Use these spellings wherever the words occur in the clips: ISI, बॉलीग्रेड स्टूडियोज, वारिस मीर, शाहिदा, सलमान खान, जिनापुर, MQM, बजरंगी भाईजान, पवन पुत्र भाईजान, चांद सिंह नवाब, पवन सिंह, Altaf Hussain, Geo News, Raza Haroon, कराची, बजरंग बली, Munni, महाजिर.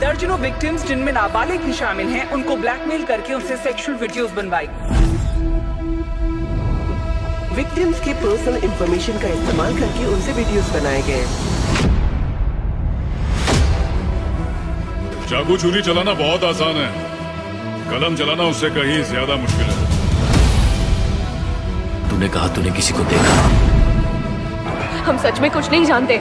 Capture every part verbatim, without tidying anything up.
दर्जनों विक्टिम्स जिनमें नाबालिग भी शामिल हैं, उनको ब्लैकमेल करके उनसे सेक्सुअल वीडियोस बनवाई। विक्टिम्स के पर्सनल इंफॉर्मेशन का इस्तेमाल करके उनसे वीडियोस बनाए गए। चाकू छुरी चलाना बहुत आसान है, कलम चलाना उससे कहीं ज्यादा मुश्किल है। तूने कहा तूने किसी को देखा? हम सच में कुछ नहीं जानते।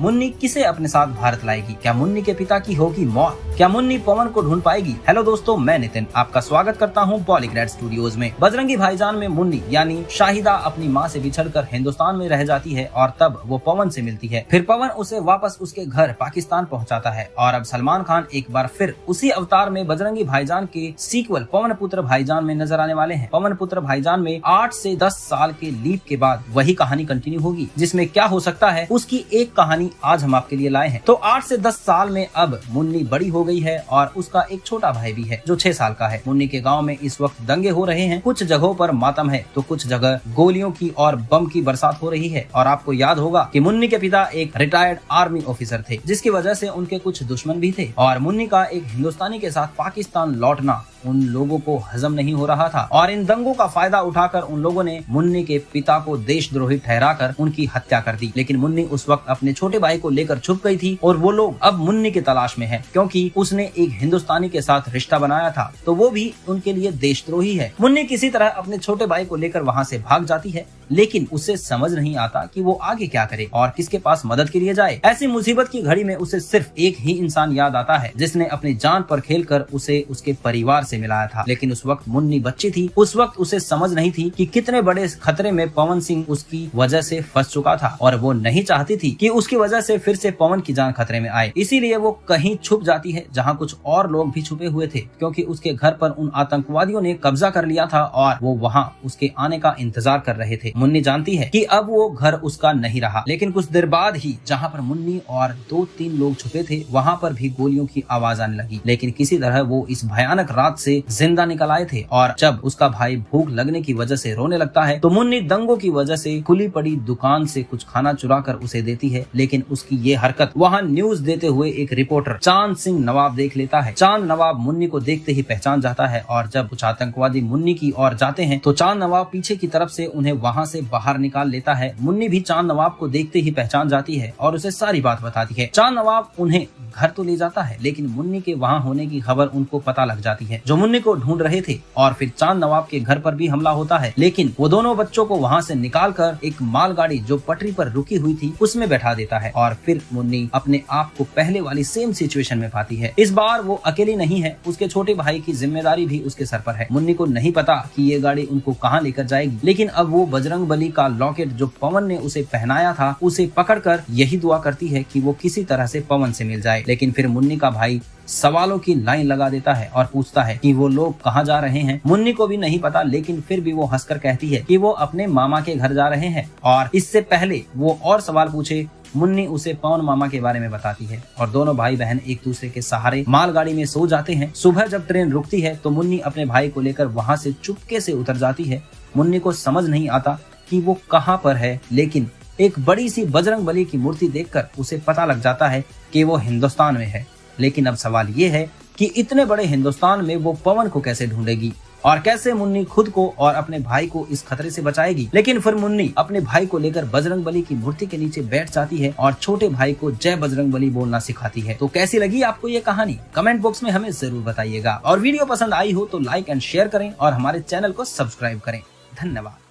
मुन्नी किसे अपने साथ भारत लाएगी? क्या मुन्नी के पिता की होगी मौत? क्या मुन्नी पवन को ढूंढ पाएगी? हेलो दोस्तों, मैं नितिन आपका स्वागत करता हूं बॉलीग्रेड स्टूडियोज में। बजरंगी भाईजान में मुन्नी यानी शाहिदा अपनी मां से बिछड़कर हिंदुस्तान में रह जाती है और तब वो पवन से मिलती है। फिर पवन उसे वापस उसके घर पाकिस्तान पहुंचाता है और अब सलमान खान एक बार फिर उसी अवतार में बजरंगी भाईजान के सीक्वल पवन पुत्र भाईजान में नजर आने वाले है। पवन पुत्र भाईजान में आठ से दस साल के लीप के बाद वही कहानी कंटिन्यू होगी, जिसमे क्या हो सकता है उसकी एक कहानी आज हम आपके लिए लाए हैं। तो आठ से दस साल में अब मुन्नी बड़ी हो गई है और उसका एक छोटा भाई भी है जो छह साल का है। मुन्नी के गांव में इस वक्त दंगे हो रहे हैं, कुछ जगहों पर मातम है तो कुछ जगह गोलियों की और बम की बरसात हो रही है। और आपको याद होगा कि मुन्नी के पिता एक रिटायर्ड आर्मी ऑफिसर थे, जिसकी वजह से उनके कुछ दुश्मन भी थे और मुन्नी का एक हिंदुस्तानी के साथ पाकिस्तान लौटना उन लोगों को हजम नहीं हो रहा था। और इन दंगों का फायदा उठाकर उन लोगों ने मुन्नी के पिता को देशद्रोही ठहराकर उनकी हत्या कर दी। लेकिन मुन्नी उस वक्त अपने छोटे भाई को लेकर छुप गई थी और वो लोग अब मुन्नी की तलाश में हैं, क्योंकि उसने एक हिंदुस्तानी के साथ रिश्ता बनाया था तो वो भी उनके लिए देशद्रोही है। मुन्नी किसी तरह अपने छोटे भाई को लेकर वहाँ से भाग जाती है, लेकिन उसे समझ नहीं आता कि वो आगे क्या करे और किसके पास मदद के लिए जाए। ऐसी मुसीबत की घड़ी में उसे सिर्फ एक ही इंसान याद आता है, जिसने अपनी जान पर खेलकर उसे उसके परिवार से मिलाया था। लेकिन उस वक्त मुन्नी बच्ची थी, उस वक्त उसे समझ नहीं थी कि कितने बड़े खतरे में पवन सिंह उसकी वजह से फंस चुका था और वो नहीं चाहती थी कि उसकी वजह से फिर से पवन की जान खतरे में आए। इसीलिए वो कहीं छुप जाती है, जहाँ कुछ और लोग भी छुपे हुए थे, क्योंकि उसके घर पर उन आतंकवादियों ने कब्जा कर लिया था और वो वहाँ उसके आने का इंतजार कर रहे थे। मुन्नी जानती है कि अब वो घर उसका नहीं रहा, लेकिन कुछ देर बाद ही जहाँ पर मुन्नी और दो तीन लोग छुपे थे वहाँ पर भी गोलियों की आवाज आने लगी। लेकिन किसी तरह वो इस भयानक रात से जिंदा निकल आए थे। और जब उसका भाई भूख लगने की वजह से रोने लगता है तो मुन्नी दंगों की वजह से खुली पड़ी दुकान से कुछ खाना चुरा कर उसे देती है। लेकिन उसकी ये हरकत वहाँ न्यूज देते हुए एक रिपोर्टर चांद सिंह नवाब देख लेता है। चांद नवाब मुन्नी को देखते ही पहचान जाता है और जब कुछ आतंकवादी मुन्नी की ओर जाते हैं तो चांद नवाब पीछे की तरफ से उन्हें वहाँ से बाहर निकाल लेता है। मुन्नी भी चांद नवाब को देखते ही पहचान जाती है और उसे सारी बात बताती है। चांद नवाब उन्हें घर तो ले जाता है, लेकिन मुन्नी के वहाँ होने की खबर उनको पता लग जाती है, जो मुन्नी को ढूंढ रहे थे। और फिर चांद नवाब के घर पर भी हमला होता है, लेकिन वो दोनों बच्चों को वहाँ से निकालकर एक मालगाड़ी जो पटरी पर रुकी हुई थी उसमें बैठा देता है। और फिर मुन्नी अपने आप को पहले वाली सेम सिचुएशन में पाती है। इस बार वो अकेली नहीं है, उसके छोटे भाई की जिम्मेदारी भी उसके सर पर है। मुन्नी को नहीं पता कि ये गाड़ी उनको कहाँ लेकर जाएगी, लेकिन अब वो बजरंग बली का लॉकेट जो पवन ने उसे पहनाया था उसे पकड़कर यही दुआ करती है कि वो किसी तरह से पवन से मिल जाए। लेकिन फिर मुन्नी का भाई सवालों की लाइन लगा देता है और पूछता है कि वो लोग कहाँ जा रहे हैं। मुन्नी को भी नहीं पता, लेकिन फिर भी वो हंसकर कहती है कि वो अपने मामा के घर जा रहे हैं। और इससे पहले वो और सवाल पूछे, मुन्नी उसे पवन मामा के बारे में बताती है और दोनों भाई बहन एक दूसरे के सहारे मालगाड़ी में सो जाते हैं। सुबह जब ट्रेन रुकती है तो मुन्नी अपने भाई को लेकर वहाँ से चुपके से उतर जाती है। मुन्नी को समझ नहीं आता कि वो कहाँ पर है, लेकिन एक बड़ी सी बजरंग बली की मूर्ति देखकर उसे पता लग जाता है कि वो हिंदुस्तान में है। लेकिन अब सवाल ये है कि इतने बड़े हिंदुस्तान में वो पवन को कैसे ढूंढेगी और कैसे मुन्नी खुद को और अपने भाई को इस खतरे से बचाएगी। लेकिन फिर मुन्नी अपने भाई को लेकर बजरंग बली की मूर्ति के नीचे बैठ जाती है और छोटे भाई को जय बजरंग बली बोलना सिखाती है। तो कैसी लगी आपको ये कहानी? कमेंट बॉक्स में हमें जरूर बताइएगा और वीडियो पसंद आई हो तो लाइक एंड शेयर करें और हमारे चैनल को सब्सक्राइब करें। धन्यवाद।